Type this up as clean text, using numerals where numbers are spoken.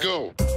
Go.